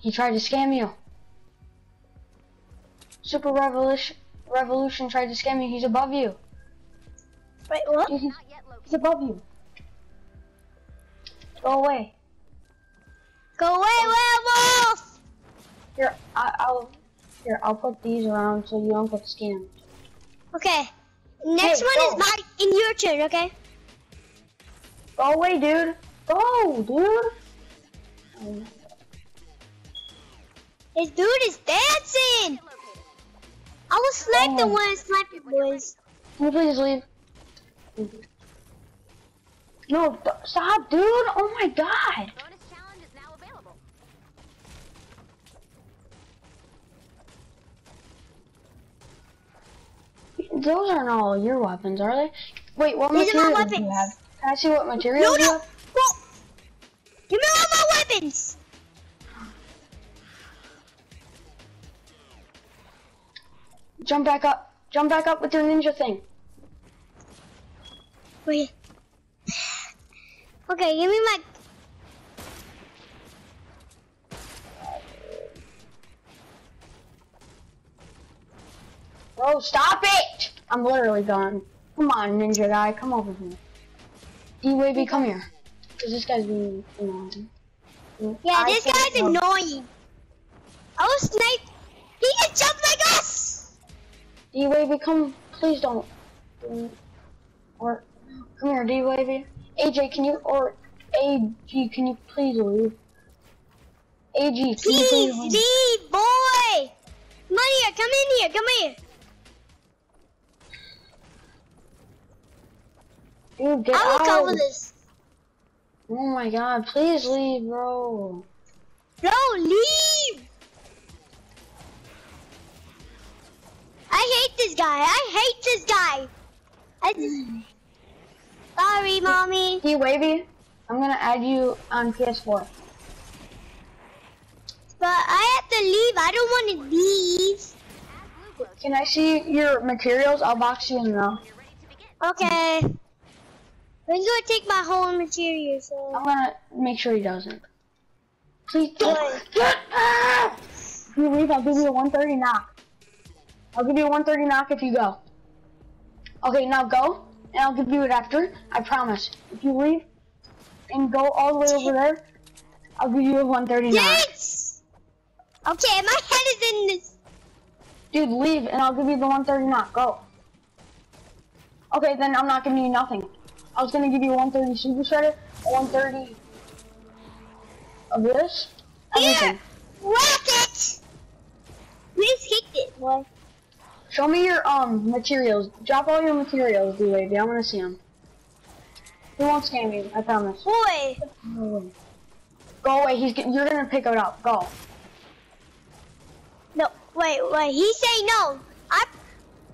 He tried to scam you. Super Revolution tried to scam you. He's above you. Wait, what? He's above you. Go away. Go away, werewolf! Here, I'll put these around so you don't get scammed. Okay. Next one is mine and your turn, okay? Go away, dude. Go, dude. This dude is dancing. I will slap the one and slap you, boys. Can you please leave? No, stop, dude. Oh my god. Bonus challenge is now available. Those aren't all your weapons, are they? Wait, what material do you have? Can I see what material you have? Well, give me all my weapons. Jump back up. Jump back up with your ninja thing. Wait. Okay, give me my... Bro, stop it! I'm literally gone. Come on, ninja guy. Come over here. D-Wavy, come here. Because this guy's being annoying. Yeah, this guy's annoying. I was sniped. He can jump like us! D-Wavy, come. Please don't. Or... Come here, D-Wavy. AJ, can you, or AG, can you please leave? AG, can you please leave? Please leave, boy! Come on here, come in here, come here. Dude, get out. I will cover this. Oh my god, please leave, bro. No, leave! I hate this guy, I hate this guy. Sorry, mommy. D Wavy, I'm gonna add you on PS4. But I have to leave. I don't want to leave. Can I see your materials? I'll box you in now. Okay. He's gonna take my whole material. So I'm gonna make sure he doesn't. Please don't. If you leave, I'll give you a 130 knock. I'll give you a 130 knock if you go. Okay, now go. And I'll give you it after, I promise. If you leave and go all the way over there, I'll give you a 139. Yes! Okay, my head is in this. Dude, leave and I'll give you the 139. Go. Okay, then I'm not giving you nothing. I was gonna give you 130 super shredder, 130 of this. Everything. Here! Rocket! Please hit it, boy. Show me your materials. Drop all your materials, D-Wavy. I want to see them. He won't scam you, I promise. Boy! No. Go away. You're gonna pick it up. Go. No, wait. He say no.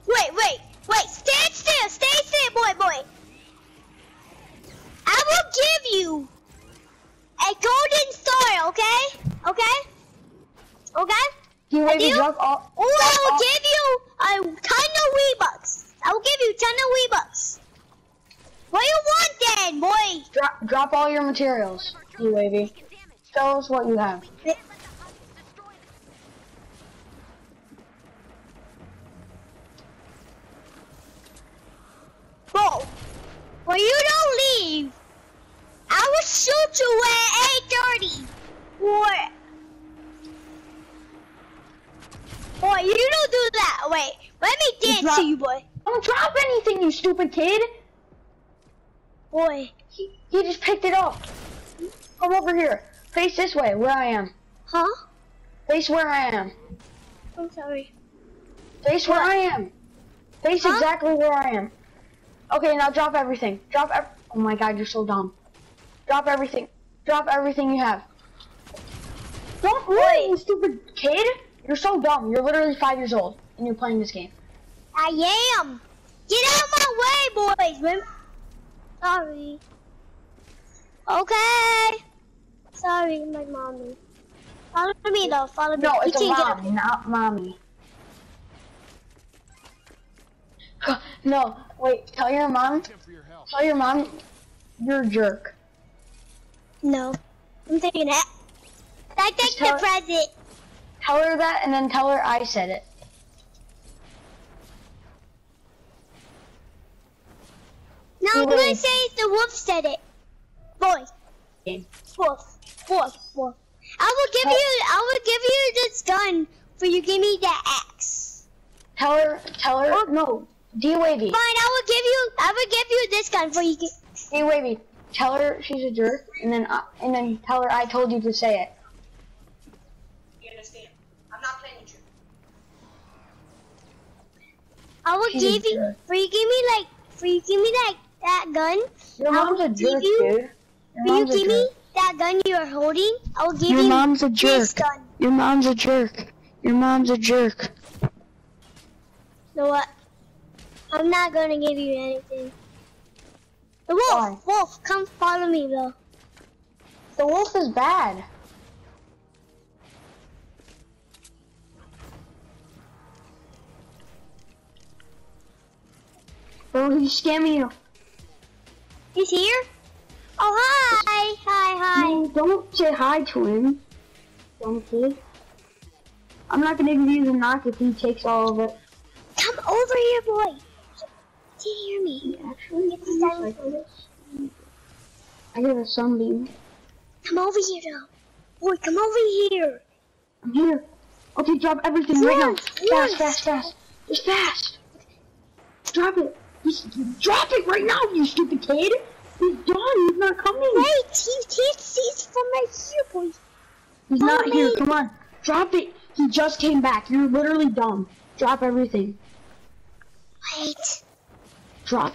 Wait. Stand still. Stay still, boy. I will give you a golden star. Okay. D-Wavy, drop all. I will give you. A ton of Weebucks. I will give you a ton of Weebucks. What do you want then, boy? Drop all your materials, you baby. Tell us what you have. Bro, when you don't leave, I will shoot you at 8:30. What? Boy, you don't do that. Wait, let me dance to you, boy. Don't drop anything, you stupid kid. Boy, he just picked it up. Come over here. Face this way, where I am. Huh? Face where I am. I'm sorry. Face where I am. Face exactly where I am. Okay, now drop everything. Oh my god, you're so dumb. Drop everything. Drop everything you have. Don't worry, you stupid kid. You're so dumb. You're literally 5 years old, and you're playing this game. I am. Get out of my way, boys. Sorry. Okay. Sorry, my mommy. Follow me, though. Follow me. No, it's a mom, not mommy. No, wait. Tell your mom you're a jerk. No. I'm taking that. I take the present. Tell her that and then tell her I said it. No, I'm gonna say the wolf said it. Boy. Wolf. Wolf. Wolf. I will give you this gun for you give me the axe. Tell her oh. No. D-Wavy. Fine, I will give you this gun for you. D-Wavy, tell her she's a jerk, and then tell her I told you to say it. You understand? I'm not playing with you. For you give me that gun. Your mom's a jerk, dude. Will you give me that gun you are holding? I'll give you this gun. Your mom's a jerk. Your mom's a jerk. You know what? I'm not gonna give you anything. The wolf! Why? Wolf, come follow me, bro. The wolf is bad. Bro, he's scamming you. He's here? Oh, hi! Hi, hi. No, don't say hi to him. Don't kid. I'm not gonna give you the knock if he takes all of it. Come over here, boy. Do you hear me? Yeah, actually, get the silence for this. I hear a sunbeam. Come over here, though. Boy, come over here. I'm here. Okay, drop everything right now. Fast. Just fast. Drop it. Just drop it right now, you stupid kid. He's gone. He's not coming. Wait, he can't see us from right here, boy. He's not here. Come on. Drop it. He just came back. You're literally dumb. Drop everything. Wait. Drop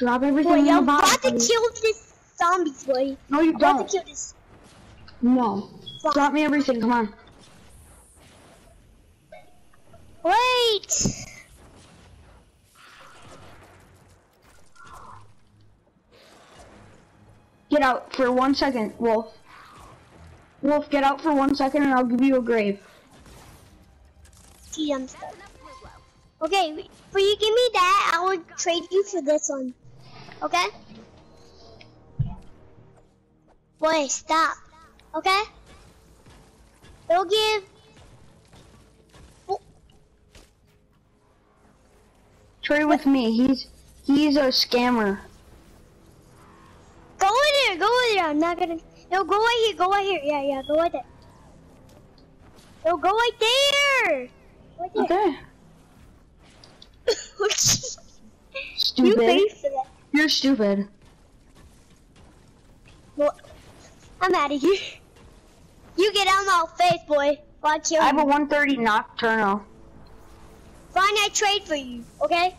everything. Boy, I'm about to kill this zombie, boy. No, you don't. I'm about to kill this. No. Fuck. Drop me everything. Come on. Wait. Get out for 1 second, Wolf. Wolf, get out for 1 second, and I'll give you a grave. See, I'm stuck. Okay, for you give me that, I will trade you for this one. Okay? Boy, stop. Okay? They'll give... Trade with me. He's a scammer. Go in there. Go in there. I'm not gonna... No, go right here. Go right here. Yeah. Go right there. No, go right there. Right there. Okay. Stupid. You pay for that. You're stupid. Well, I'm out of here. You get out of my face, boy. Watch you. I have a 130 nocturnal. Fine, I trade for you. Okay.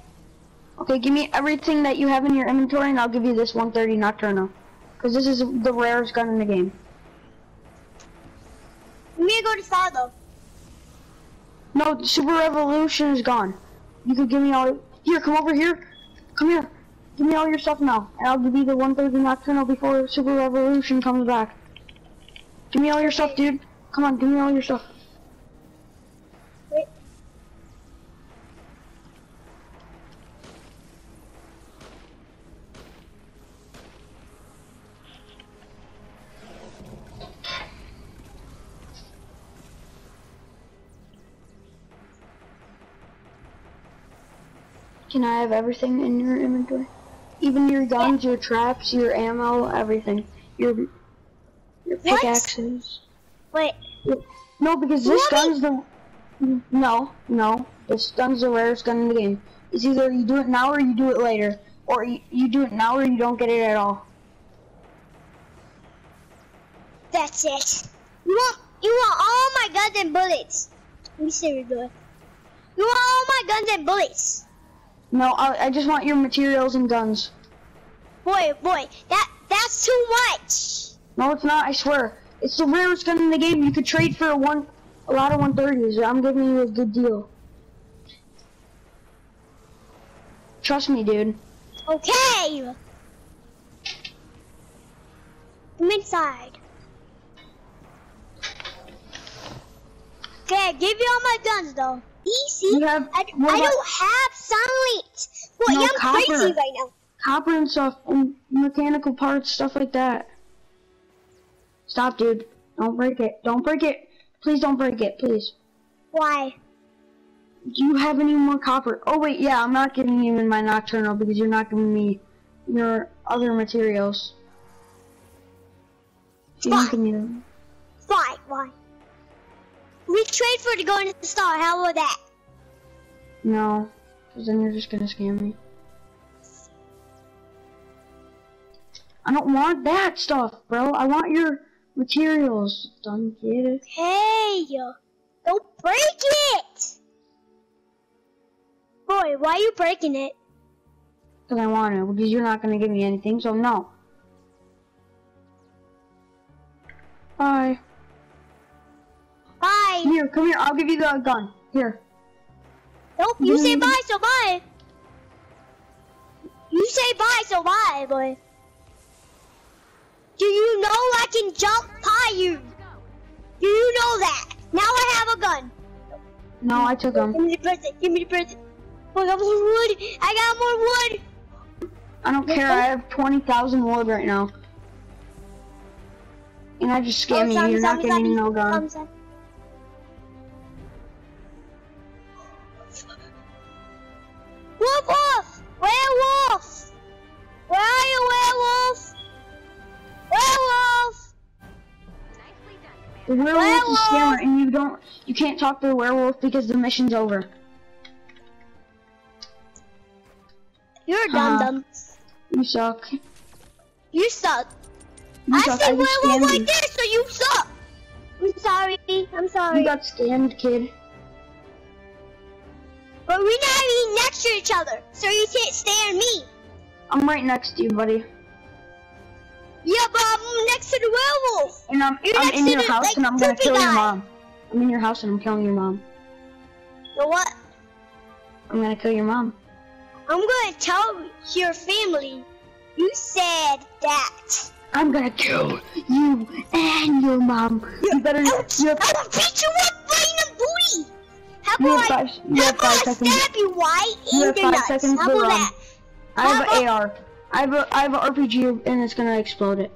Okay, give me everything that you have in your inventory, and I'll give you this 130 nocturnal, because this is the rarest gun in the game. I'm gonna go to Sado. No, Super Revolution is gone. You could give me all. Here, come over here. Come here. Give me all your stuff now, and I'll give you the 130 nocturnal before Super Revolution comes back. Give me all your stuff, dude. Come on, give me all your stuff. Wait. Can I have everything in your inventory? Even your guns, your traps, your ammo, everything. Your pickaxes. Wait. No, because this gun's the... No. This gun's the rarest gun in the game. It's either you do it now or you do it later. Or you do it now or you don't get it at all. That's it. You want all my guns and bullets. Let me see what we do. You want all my guns and bullets. No, I just want your materials and guns. Boy, that's too much. No, it's not. I swear, it's the rarest gun in the game. You could trade for a lot of 130s. I'm giving you a good deal. Trust me, dude. Okay. Come inside. Okay, give you all my guns, though. Easy. I don't have sunlight. Boy, no, I'm crazy right now. Copper and stuff, and mechanical parts, stuff like that. Stop, dude. Don't break it. Don't break it. Please don't break it, please. Why? Do you have any more copper? Oh, wait, yeah, I'm not giving you in my nocturnal because you're not giving me your other materials. Why? Why? Why? We trade for it to go into the star. How about that? No, because then you're just going to scam me. I don't want that stuff, bro. I want your materials. Don't get it. Hey, don't break it! Boy, why are you breaking it? Because I want it. Because you're not going to give me anything, so no. Bye. Bye. Here, come here. I'll give you the gun. Here. Nope, you say bye, so bye. You say bye, so bye, boy. Do you know I can jump high you? Do you know that? Now I have a gun. No, I took them. Give me the present. Give me the present. Oh, I got more wood. I got more wood. I don't care. I have 20,000 wood right now. And I just scammed you. You're not getting no gun. Woof woof! Werewolf! Where are you, werewolf? Werewolf! The werewolf is a scammer, and you can't talk to the werewolf because the mission's over. You're a dum-dum. You suck. You suck. I said werewolf like this, so you suck! I'm sorry, I'm sorry. You got scammed, kid. But we're not even next to each other, so you can't stare at me. I'm right next to you, buddy. Yeah, but I'm next to the werewolf. And I'm in your house, and I'm gonna kill your mom. I'm in your house, and I'm killing your mom. So what? I'm gonna kill your mom. I'm gonna tell your family you said that. I'm gonna kill you and your mom. You better. I will beat you up right in the booty. How about I stab you, why? You have 5 seconds. How about that? I have an AR. I have an RPG and it's gonna explode it.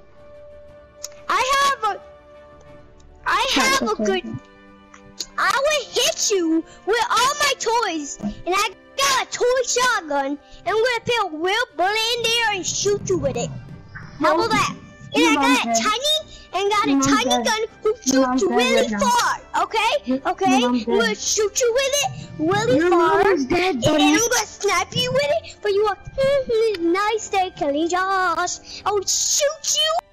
I have a good. I will hit you with all my toys, and I got a toy shotgun, and I'm gonna put a real bullet in there and shoot you with it. How about that? And I got a tiny. And got a tiny gun who shoots you really far, okay? Okay? I'm gonna shoot you with it really far. And I'm gonna snipe you with it, but you are nice day, Kelly Josh. I'll shoot you.